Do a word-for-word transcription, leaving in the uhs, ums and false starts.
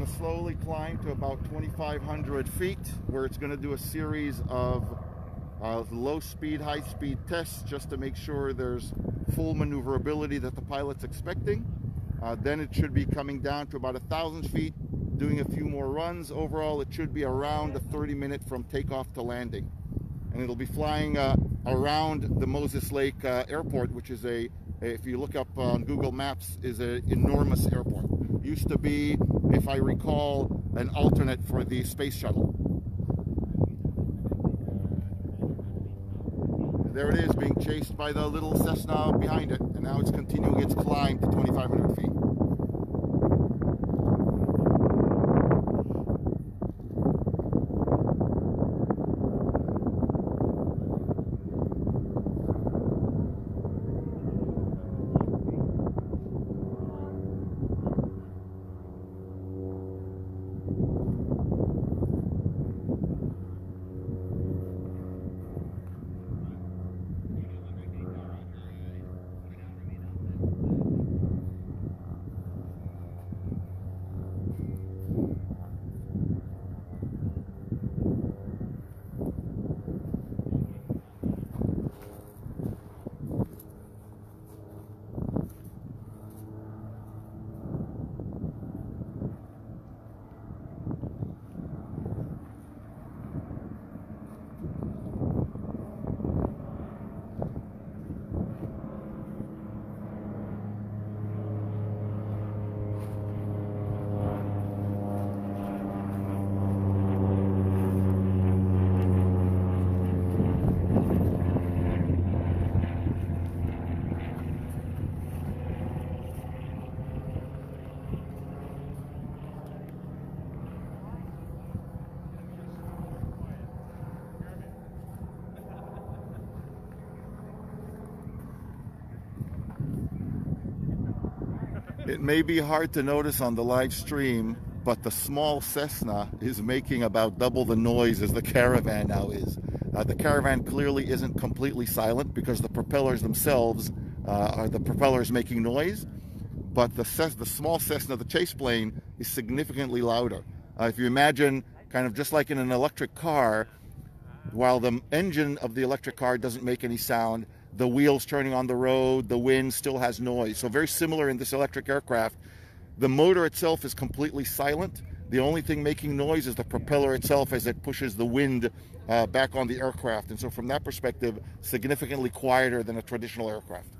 going to slowly climb to about twenty-five hundred feet, where it's going to do a series of uh, low speed, high speed tests just to make sure there's full maneuverability that the pilot's expecting. Uh, then it should be coming down to about one thousand feet, doing a few more runs. Overall, it should be around a thirty minute from takeoff to landing. And it'll be flying uh, around the Moses Lake uh, airport, which is a, if you look up on Google Maps, is an enormous airport. It used to be, if I recall, an alternate for the space shuttle. And there it is, being chased by the little Cessna behind it, and now it's continuing its climb to twenty-five hundred feet. It may be hard to notice on the live stream, but the small Cessna is making about double the noise as the Caravan now is. Uh, the Caravan clearly isn't completely silent because the propellers themselves uh, are the propellers making noise, but the, Cess the small Cessna, the chase plane, is significantly louder. Uh, if you imagine, kind of just like in an electric car, while the engine of the electric car doesn't make any sound, the wheels turning on the road, the wind still has noise. So very similar in this electric aircraft. The motor itself is completely silent. The only thing making noise is the propeller itself as it pushes the wind uh, back on the aircraft. And so from that perspective, significantly quieter than a traditional aircraft.